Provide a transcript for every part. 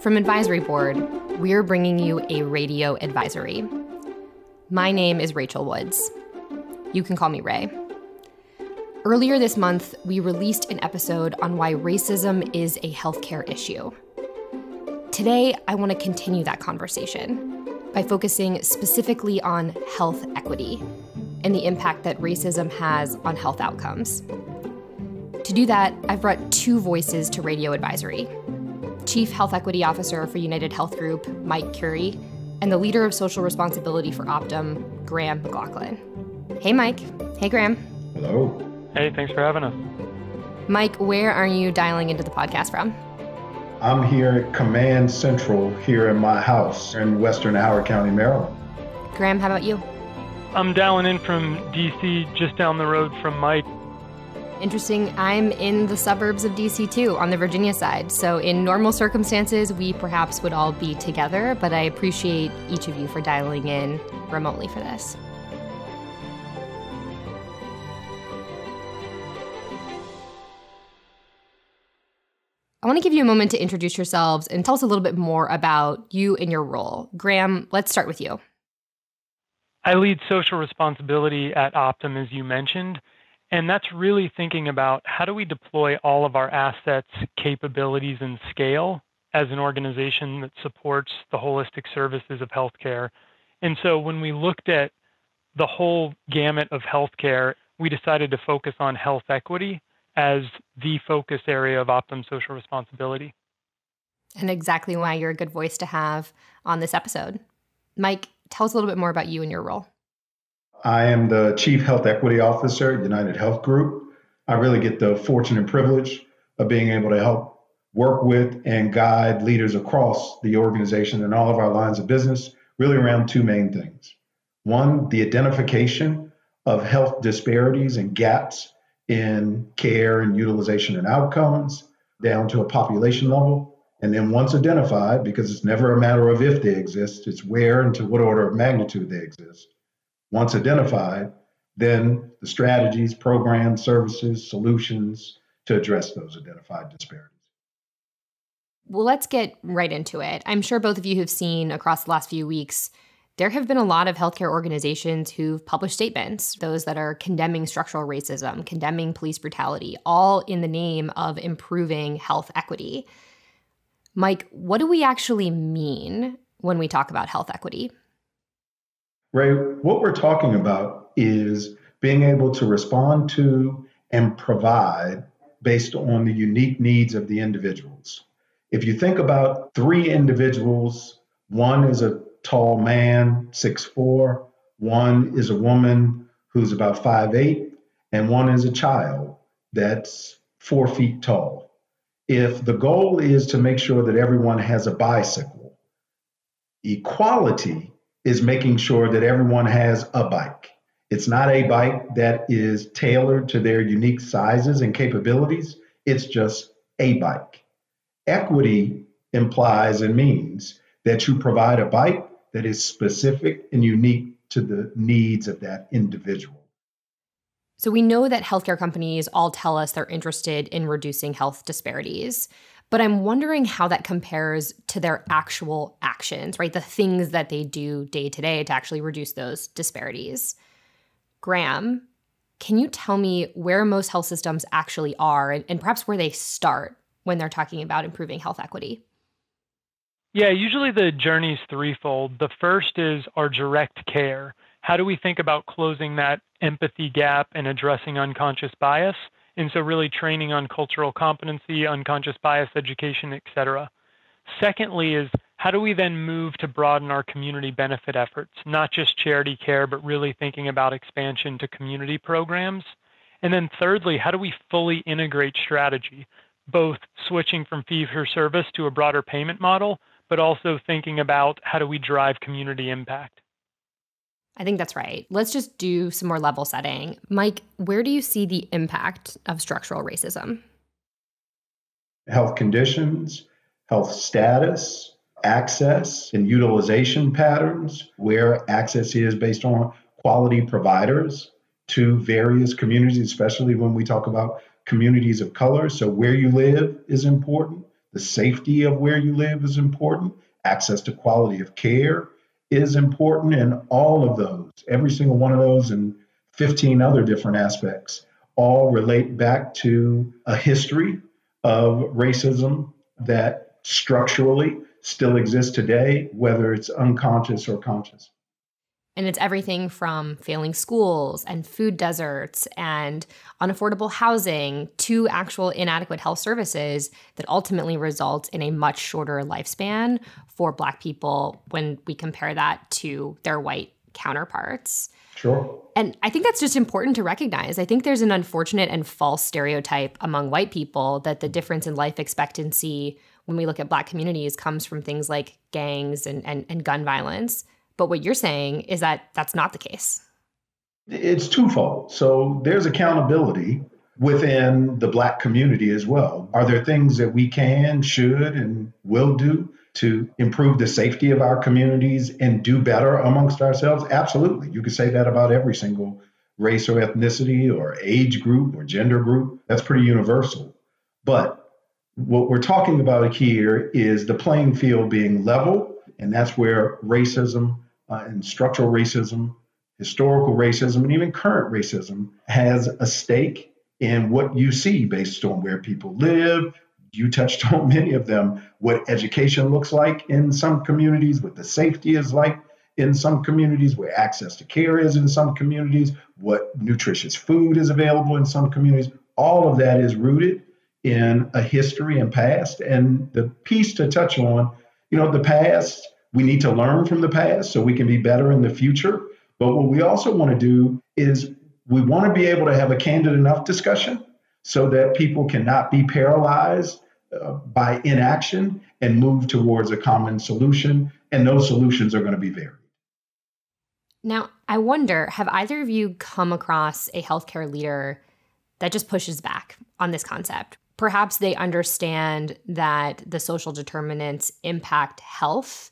From Advisory Board, we're bringing you a radio advisory. My name is Rachel Woods. You can call me Ray. Earlier this month, we released an episode on why racism is a healthcare issue. Today, I want to continue that conversation by focusing specifically on health equity and the impact that racism has on health outcomes. To do that, I've brought two voices to Radio Advisory. Chief Health Equity Officer for UnitedHealth Group, Mike Currie, and the Leader of Social Responsibility for Optum, Graham McLaughlin. Hey, Mike. Hey, Graham. Hello. Hey, thanks for having us. Mike, where are you dialing into the podcast from? I'm here at Command Central here in my house in western Howard County, Maryland. Graham, how about you? I'm dialing in from DC, just down the road from Mike. Interesting. I'm in the suburbs of DC too, on the Virginia side. So in normal circumstances, we perhaps would all be together, but I appreciate each of you for dialing in remotely for this. I want to give you a moment to introduce yourselves and tell us a little bit more about you and your role. Graham, let's start with you. I lead social responsibility at Optum, as you mentioned. And that's really thinking about how do we deploy all of our assets, capabilities, and scale as an organization that supports the holistic services of healthcare. And so when we looked at the whole gamut of healthcare, we decided to focus on health equity as the focus area of Optum social responsibility. And exactly why you're a good voice to have on this episode. Mike, tell us a little bit more about you and your role. I am the Chief Health Equity Officer at UnitedHealth Group. I really get the fortune and privilege of being able to help work with and guide leaders across the organization and all of our lines of business, really around two main things. One, the identification of health disparities and gaps in care and utilization and outcomes down to a population level. And then once identified, because it's never a matter of if they exist, it's where and to what order of magnitude they exist. Once identified, then the strategies, programs, services, solutions to address those identified disparities. Well, let's get right into it. I'm sure both of you have seen across the last few weeks, there have been a lot of healthcare organizations who've published statements, those that are condemning structural racism, condemning police brutality, all in the name of improving health equity. Mike, what do we actually mean when we talk about health equity? Ray, what we're talking about is being able to respond to and provide based on the unique needs of the individuals. If you think about three individuals, one is a tall man, 6'4", one is a woman who's about 5'8", and one is a child that's 4 feet tall. If the goal is to make sure that everyone has a bicycle, equality is making sure that everyone has a bike. It's not a bike that is tailored to their unique sizes and capabilities. It's just a bike. Equity implies and means that you provide a bike that is specific and unique to the needs of that individual. So we know that healthcare companies all tell us they're interested in reducing health disparities. But I'm wondering how that compares to their actual actions, right? The things that they do day to day to actually reduce those disparities. Graham, can you tell me where most health systems actually are and perhaps where they start when they're talking about improving health equity? Yeah, usually the journey's threefold. The first is our direct care. How do we think about closing that empathy gap and addressing unconscious bias? And so really training on cultural competency, unconscious bias education, et cetera. Secondly is how do we then move to broaden our community benefit efforts, not just charity care, but really thinking about expansion to community programs? And then thirdly, how do we fully integrate strategy, both switching from fee-for-service to a broader payment model, but also thinking about how do we drive community impact? I think that's right. Let's just do some more level setting. Mike, where do you see the impact of structural racism? Health conditions, health status, access and utilization patterns, where access is based on quality providers to various communities, especially when we talk about communities of color. So where you live is important. The safety of where you live is important. Access to quality of care is important. And all of those, every single one of those and 15 other different aspects, all relate back to a history of racism that structurally still exists today, whether it's unconscious or conscious. And it's everything from failing schools and food deserts and unaffordable housing to actual inadequate health services that ultimately results in a much shorter lifespan for Black people when we compare that to their white counterparts. Sure. And I think that's just important to recognize. I think there's an unfortunate and false stereotype among white people that the difference in life expectancy when we look at Black communities comes from things like gangs and gun violence. But what you're saying is that that's not the case. It's twofold. So there's accountability within the Black community as well. Are there things that we can, should, and will do to improve the safety of our communities and do better amongst ourselves? Absolutely. You could say that about every single race or ethnicity or age group or gender group. That's pretty universal. But what we're talking about here is the playing field being level, and that's where racism, and structural racism, historical racism, and even current racism has a stake in what you see based on where people live. You touched on many of them, what education looks like in some communities, what the safety is like in some communities, where access to care is in some communities, what nutritious food is available in some communities. All of that is rooted in a history and past. And the piece to touch on, you know, the past, we need to learn from the past so we can be better in the future. But what we also want to do is we want to be able to have a candid enough discussion so that people cannot be paralyzed by inaction and move towards a common solution. And those solutions are going to be varied. Now, I wonder, have either of you come across a healthcare leader that just pushes back on this concept? Perhaps they understand that the social determinants impact health,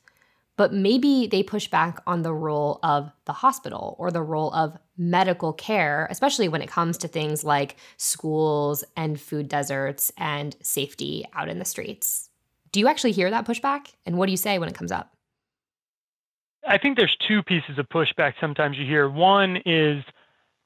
but maybe they push back on the role of the hospital or the role of medical care, especially when it comes to things like schools and food deserts and safety out in the streets. Do you actually hear that pushback? And what do you say when it comes up? I think there's two pieces of pushback sometimes you hear. One is,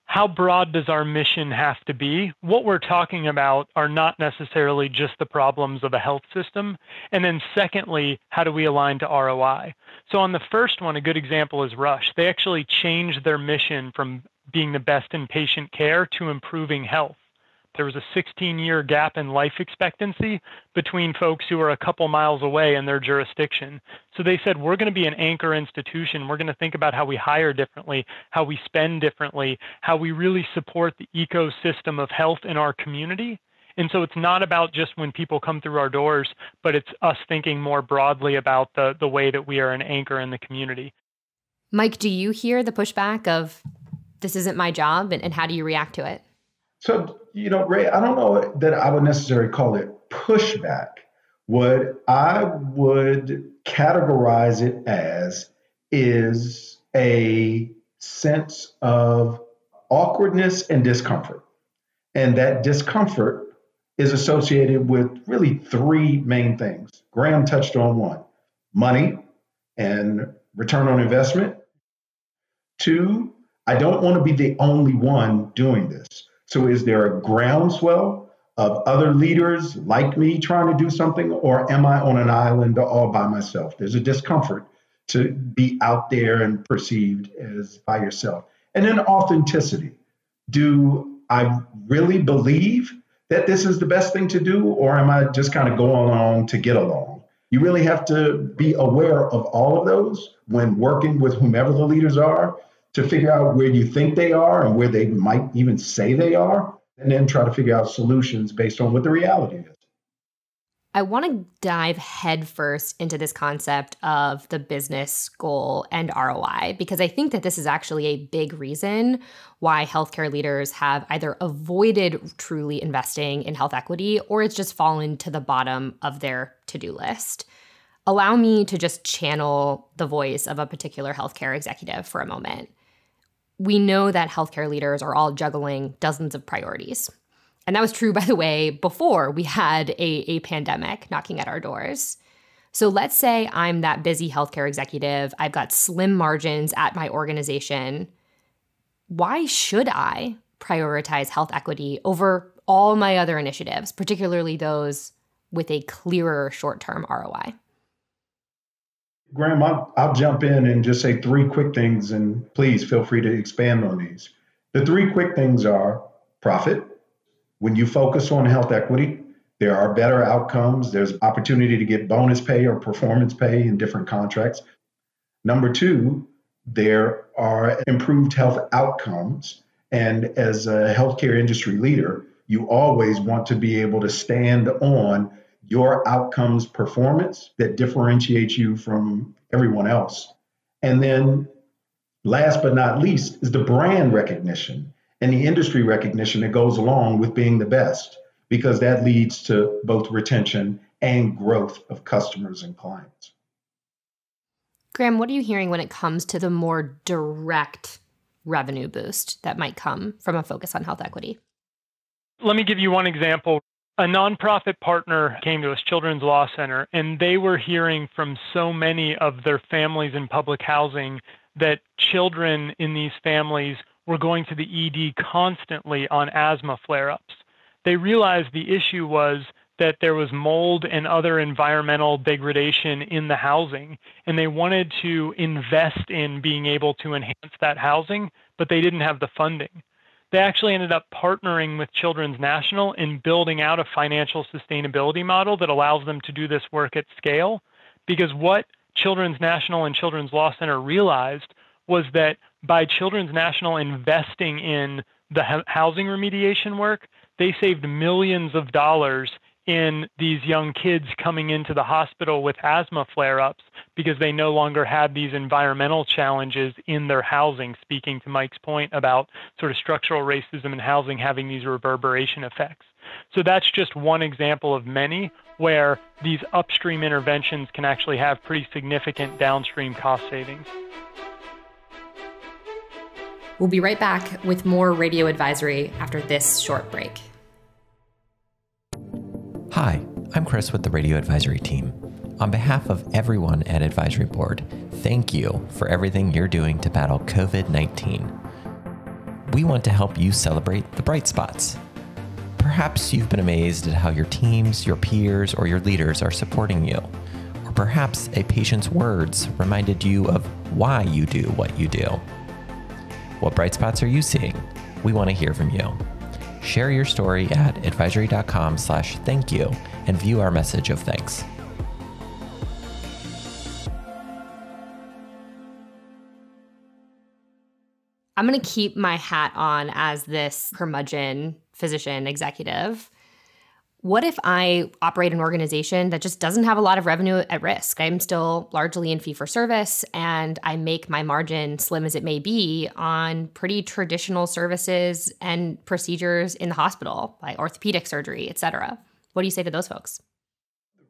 how broad does our mission have to be? What we're talking about are not necessarily just the problems of a health system. And then secondly, how do we align to ROI? So on the first one, a good example is Rush. They actually changed their mission from being the best in patient care to improving health. There was a 16-year gap in life expectancy between folks who are a couple miles away in their jurisdiction. So they said, we're going to be an anchor institution. We're going to think about how we hire differently, how we spend differently, how we really support the ecosystem of health in our community. And so it's not about just when people come through our doors, but it's us thinking more broadly about the way that we are an anchor in the community. Mike, do you hear the pushback of, this isn't my job, and how do you react to it? So, you know, Ray, I don't know that I would necessarily call it pushback. What I would categorize it as is a sense of awkwardness and discomfort. And that discomfort is associated with really three main things. Graham touched on one, money and return on investment. Two, I don't want to be the only one doing this. So is there a groundswell of other leaders like me trying to do something, or am I on an island all by myself? There's a discomfort to be out there and perceived as by yourself. And then authenticity. Do I really believe that this is the best thing to do, or am I just kind of going along to get along? You really have to be aware of all of those when working with whomever the leaders are, to figure out where you think they are and where they might even say they are, and then try to figure out solutions based on what the reality is. I want to dive headfirst into this concept of the business goal and ROI, because I think that this is actually a big reason why healthcare leaders have either avoided truly investing in health equity, or it's just fallen to the bottom of their to-do list. Allow me to just channel the voice of a particular healthcare executive for a moment. We know that healthcare leaders are all juggling dozens of priorities. And that was true, by the way, before we had a pandemic knocking at our doors. So let's say I'm that busy healthcare executive. I've got slim margins at my organization. Why should I prioritize health equity over all my other initiatives, particularly those with a clearer short-term ROI? Graham, I'll jump in and just say three quick things, and please feel free to expand on these. The three quick things are profit. When you focus on health equity, there are better outcomes. There's opportunity to get bonus pay or performance pay in different contracts. Number two, there are improved health outcomes. And as a healthcare industry leader, you always want to be able to stand on your outcomes performance that differentiates you from everyone else. And then last but not least is the brand recognition and the industry recognition that goes along with being the best, because that leads to both retention and growth of customers and clients. Graham, what are you hearing when it comes to the more direct revenue boost that might come from a focus on health equity? Let me give you one example. A nonprofit partner came to us, Children's Law Center, and they were hearing from so many of their families in public housing that children in these families were going to the ED constantly on asthma flare-ups. They realized the issue was that there was mold and other environmental degradation in the housing, and they wanted to invest in being able to enhance that housing, but they didn't have the funding. They actually ended up partnering with Children's National in building out a financial sustainability model that allows them to do this work at scale, because what Children's National and Children's Law Center realized was that by Children's National investing in the housing remediation work, they saved millions of dollars in these young kids coming into the hospital with asthma flare-ups because they no longer had these environmental challenges in their housing, speaking to Mike's point about sort of structural racism in housing having these reverberation effects. So that's just one example of many where these upstream interventions can actually have pretty significant downstream cost savings. We'll be right back with more Radio Advisory after this short break. Hi, I'm Chris with the Radio Advisory team. On behalf of everyone at Advisory Board, thank you for everything you're doing to battle COVID-19. We want to help you celebrate the bright spots. Perhaps you've been amazed at how your teams, your peers, or your leaders are supporting you. Or perhaps a patient's words reminded you of why you do what you do. What bright spots are you seeing? We want to hear from you. Share your story at advisory.com/thank you and view our message of thanks. I'm going to keep my hat on as this curmudgeon physician executive. What if I operate an organization that just doesn't have a lot of revenue at risk? I'm still largely in fee-for-service, and I make my margin, slim as it may be, on pretty traditional services and procedures in the hospital, like orthopedic surgery, et cetera. What do you say to those folks?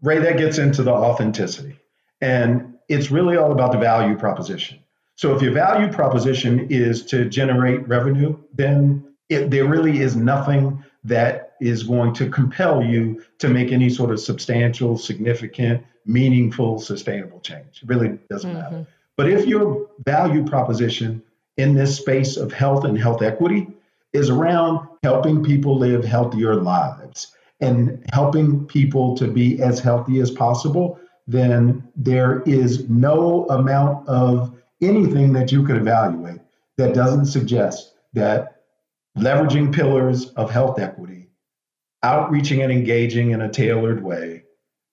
Ray, that gets into the authenticity. And it's really all about the value proposition. So if your value proposition is to generate revenue, then there really is nothing that is going to compel you to make any sort of substantial, significant, meaningful, sustainable change. It really doesn't matter. But if your value proposition in this space of health and health equity is around helping people live healthier lives and helping people to be as healthy as possible, then there is no amount of anything that you could evaluate that doesn't suggest that leveraging pillars of health equity, outreaching and engaging in a tailored way,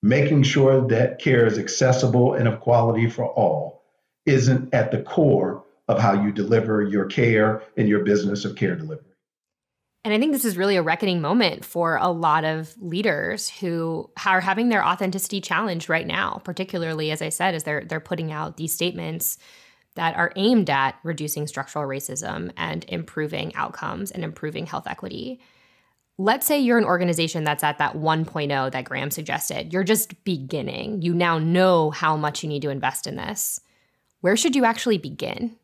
making sure that care is accessible and of quality for all, isn't at the core of how you deliver your care and your business of care delivery. And I think this is really a reckoning moment for a lot of leaders who are having their authenticity challenged right now, particularly, as I said, as they're putting out these statements that are aimed at reducing structural racism and improving outcomes and improving health equity. Let's say you're an organization that's at that 1.0 that Graham suggested. You're just beginning. You now know how much you need to invest in this. Where should you actually begin?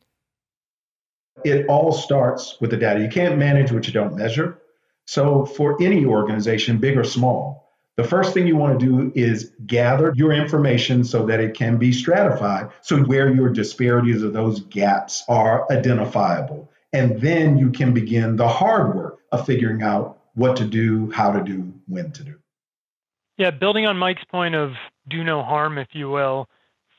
It all starts with the data. You can't manage what you don't measure. So for any organization, big or small, the first thing you want to do is gather your information so that it can be stratified, so where your disparities or those gaps are identifiable. And then you can begin the hard work of figuring out what to do, how to do, when to do. Yeah, building on Mike's point of do no harm, if you will,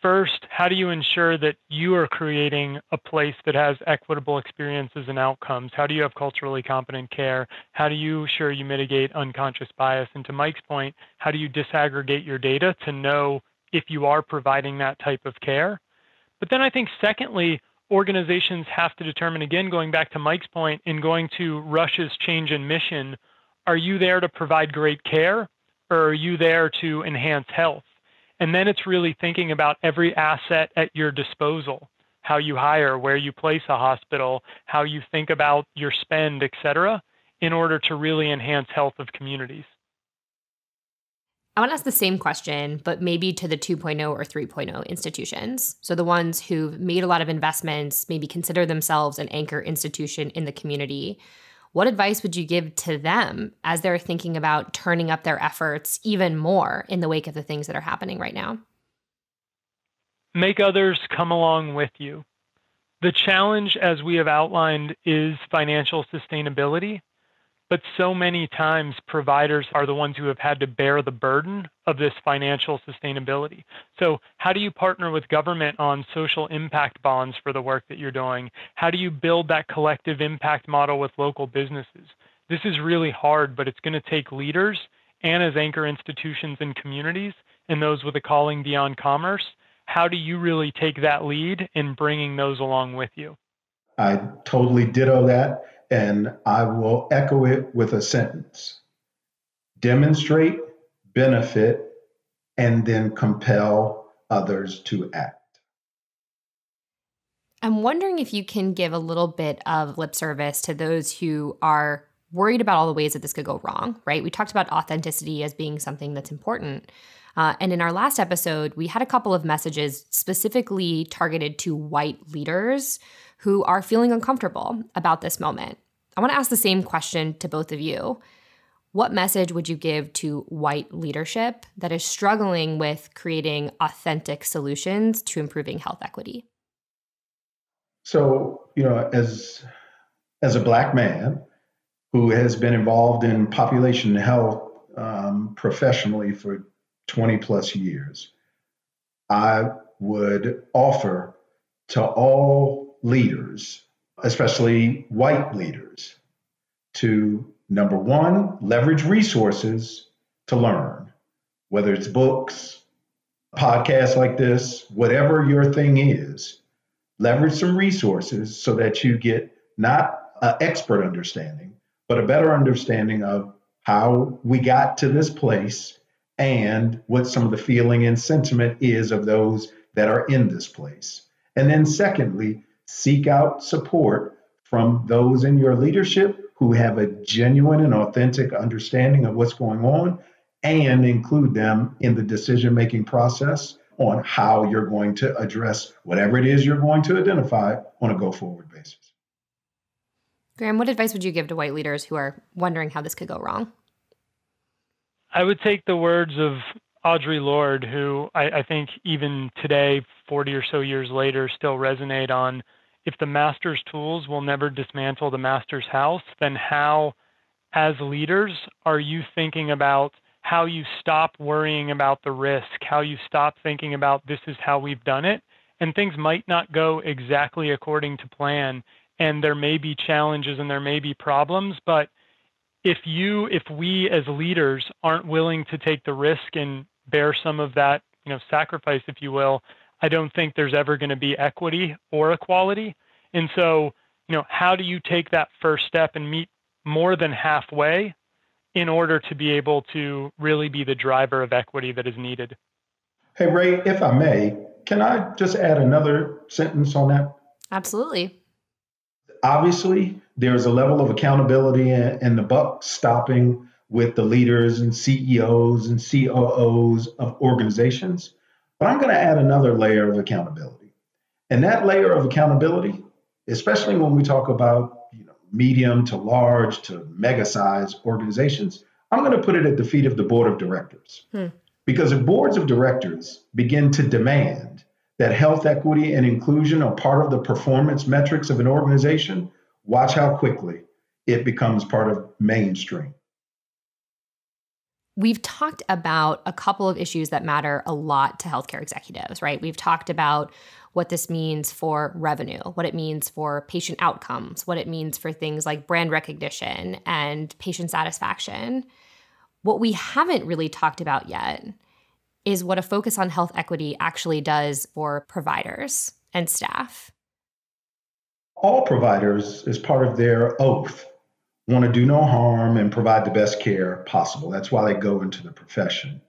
first, how do you ensure that you are creating a place that has equitable experiences and outcomes? How do you have culturally competent care? How do you ensure you mitigate unconscious bias? And to Mike's point, how do you disaggregate your data to know if you are providing that type of care? But then I think secondly, organizations have to determine, again, going back to Mike's point and going to Rush's change in mission, are you there to provide great care, or are you there to enhance health? And then it's really thinking about every asset at your disposal, how you hire, where you place a hospital, how you think about your spend, et cetera, in order to really enhance health of communities. I want to ask the same question, but maybe to the 2.0 or 3.0 institutions. So the ones who've made a lot of investments, maybe consider themselves an anchor institution in the community. What advice would you give to them as they're thinking about turning up their efforts even more in the wake of the things that are happening right now? Make others come along with you. The challenge, as we have outlined, is financial sustainability. But so many times providers are the ones who have had to bear the burden of this financial sustainability. So how do you partner with government on social impact bonds for the work that you're doing? How do you build that collective impact model with local businesses? This is really hard, but it's going to take leaders and as anchor institutions and communities and those with a calling beyond commerce. How do you really take that lead in bringing those along with you? I totally ditto that. And I will echo it with a sentence. Demonstrate, benefit, and then compel others to act. I'm wondering if you can give a little bit of lip service to those who are worried about all the ways that this could go wrong, right? We talked about authenticity as being something that's important. And in our last episode, we had a couple of messages specifically targeted to white leaders who are feeling uncomfortable about this moment. I want to ask the same question to both of you. What message would you give to white leadership that is struggling with creating authentic solutions to improving health equity? So, as a Black man who has been involved in population health professionally for 20 plus years, I would offer to all leaders, especially white leaders, to number one, leverage resources to learn, whether it's books, podcasts like this, whatever your thing is, leverage some resources so that you get not an expert understanding, but a better understanding of how we got to this place and what some of the feeling and sentiment is of those that are in this place. And then secondly, seek out support from those in your leadership who have a genuine and authentic understanding of what's going on, and include them in the decision-making process on how you're going to address whatever it is you're going to identify on a go-forward basis. Graham, what advice would you give to white leaders who are wondering how this could go wrong? I would take the words of Audre Lorde, who I think even today, 40 or so years later, still resonate on, if the master's tools will never dismantle the master's house, then how, as leaders, are you thinking about how you stop worrying about the risk, how you stop thinking about this is how we've done it, and things might not go exactly according to plan, and there may be challenges and there may be problems, but if we as leaders aren't willing to take the risk and bear some of that, sacrifice, if you will, I don't think there's ever going to be equity or equality. And so, how do you take that first step and meet more than halfway in order to be able to really be the driver of equity that is needed? Hey, Ray, if I may, can I just add another sentence on that? Absolutely. Obviously, there's a level of accountability and the buck stopping with the leaders and CEOs and COOs of organizations. But I'm going to add another layer of accountability. And that layer of accountability, especially when we talk about medium to large to mega-sized organizations, I'm going to put it at the feet of the board of directors. Because if boards of directors begin to demand that health equity and inclusion are part of the performance metrics of an organization, watch how quickly it becomes part of mainstream. We've talked about a couple of issues that matter a lot to healthcare executives, right? We've talked about what this means for revenue, what it means for patient outcomes, what it means for things like brand recognition and patient satisfaction. What we haven't really talked about yet is what a focus on health equity actually does for providers and staff. All providers, as part of their oath, want to do no harm and provide the best care possible. That's why they go into the profession.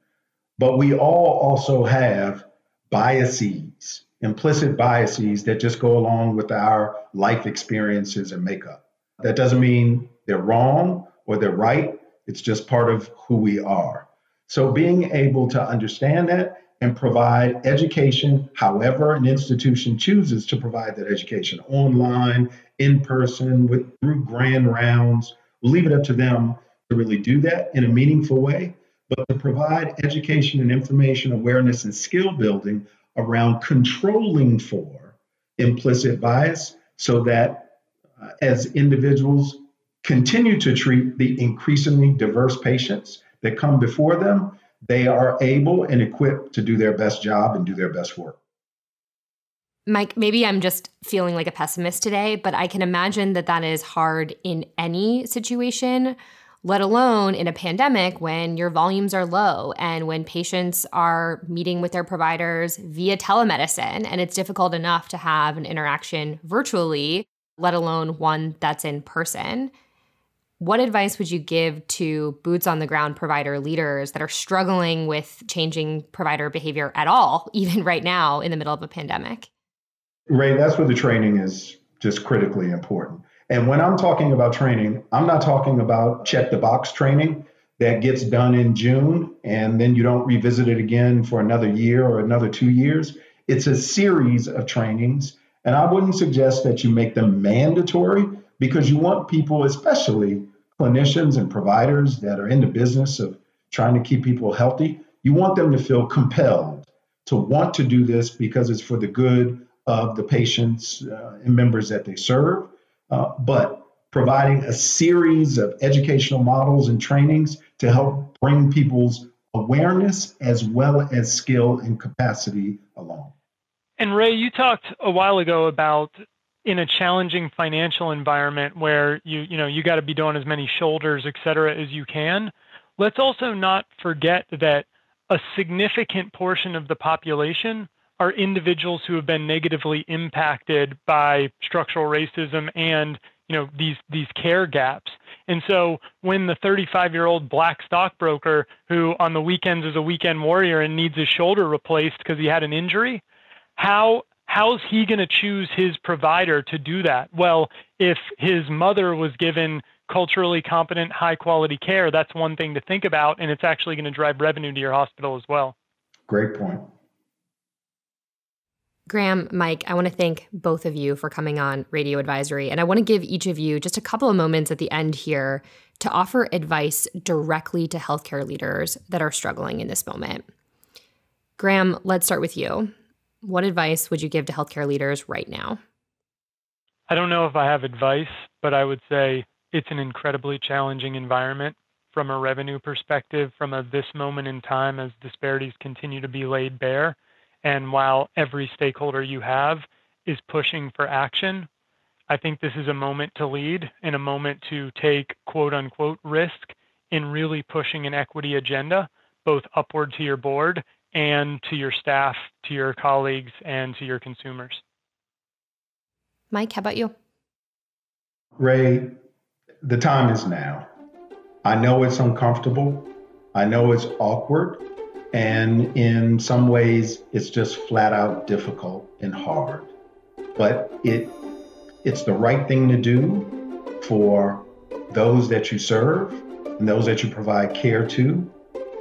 But we all also have biases, implicit biases that just go along with our life experiences and makeup. That doesn't mean they're wrong or they're right. It's just part of who we are. So being able to understand that and provide education, however an institution chooses to provide that education, online, in person, through grand rounds. We'll leave it up to them to really do that in a meaningful way, but to provide education and information, awareness, and skill building around controlling for implicit bias so that as individuals continue to treat the increasingly diverse patients that come before them, they are able and equipped to do their best job and do their best work. Mike, maybe I'm just feeling like a pessimist today, but I can imagine that that is hard in any situation, let alone in a pandemic when your volumes are low and when patients are meeting with their providers via telemedicine, and it's difficult enough to have an interaction virtually, let alone one that's in person. What advice would you give to boots-on-the-ground provider leaders that are struggling with changing provider behavior at all, even right now in the middle of a pandemic? Ray, that's where the training is just critically important. And when I'm talking about training, I'm not talking about check-the-box training that gets done in June and then you don't revisit it again for another year or another 2 years. It's a series of trainings, and I wouldn't suggest that you make them mandatory, because you want people, especially clinicians and providers that are in the business of trying to keep people healthy, you want them to feel compelled to want to do this because it's for the good of the patients and members that they serve. But providing a series of educational models and trainings to help bring people's awareness as well as skill and capacity along. And Ray, you talked a while ago about in a challenging financial environment where you got to be doing as many shoulders, et cetera, as you can. Let's also not forget that a significant portion of the population are individuals who have been negatively impacted by structural racism and these care gaps. And so when the 35-year-old black stockbroker who on the weekends is a weekend warrior and needs his shoulder replaced because he had an injury, how's he going to choose his provider to do that? Well, if his mother was given culturally competent, high-quality care, that's one thing to think about, and it's actually going to drive revenue to your hospital as well. Great point. Graham, Mike, I want to thank both of you for coming on Radio Advisory, and I want to give each of you just a couple of moments at the end here to offer advice directly to healthcare leaders that are struggling in this moment. Graham, let's start with you. What advice would you give to healthcare leaders right now? I don't know if I have advice, but I would say it's an incredibly challenging environment from a revenue perspective, from this moment in time as disparities continue to be laid bare. And while every stakeholder you have is pushing for action, I think this is a moment to lead and a moment to take quote unquote risk in really pushing an equity agenda, both upward to your board and to your staff, to your colleagues, and to your consumers. Mike, how about you? Ray, the time is now. I know it's uncomfortable. I know it's awkward. And in some ways, it's just flat out difficult and hard. But it's the right thing to do for those that you serve and those that you provide care to.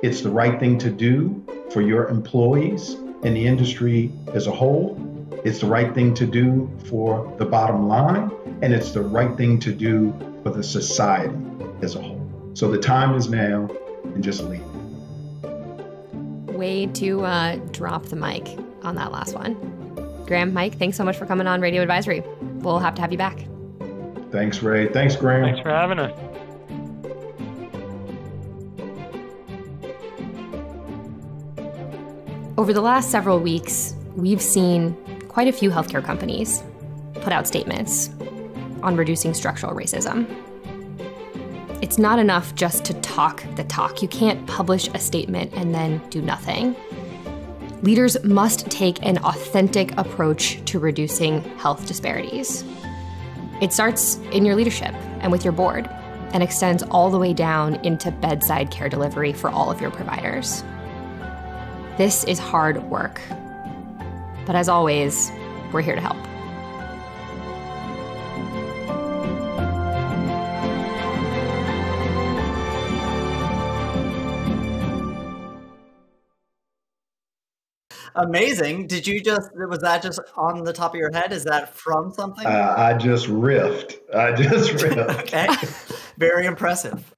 It's the right thing to do for your employees and the industry as a whole. It's the right thing to do for the bottom line. and it's the right thing to do for the society as a whole. So the time is now, and just leave. Way to drop the mic on that last one. Graham, Mike, thanks so much for coming on Radio Advisory. We'll have to have you back. Thanks, Ray. Thanks, Graham. Thanks for having us. Over the last several weeks, we've seen quite a few healthcare companies put out statements on reducing structural racism. It's not enough just to talk the talk. You can't publish a statement and then do nothing. Leaders must take an authentic approach to reducing health disparities. It starts in your leadership and with your board and extends all the way down into bedside care delivery for all of your providers. This is hard work, but as always, we're here to help. Amazing. Did you just, was that just on the top of your head? Is that from something? I just riffed. Okay. Very impressive.